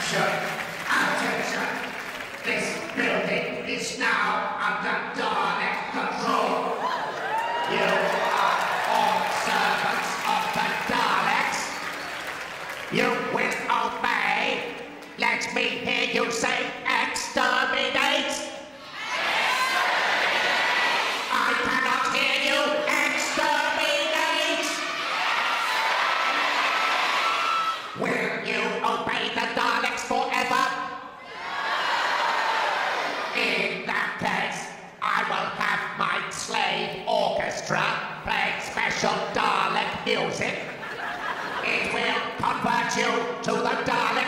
Attention! This building is now under Dalek control. You are all servants of the Daleks. You will obey. Let me hear you say exterminate. Exterminate! I cannot hear you. Exterminate! Will you obey the Daleks forever? In that case, I will have my slave orchestra play special Dalek music. It will convert you to the Daleks.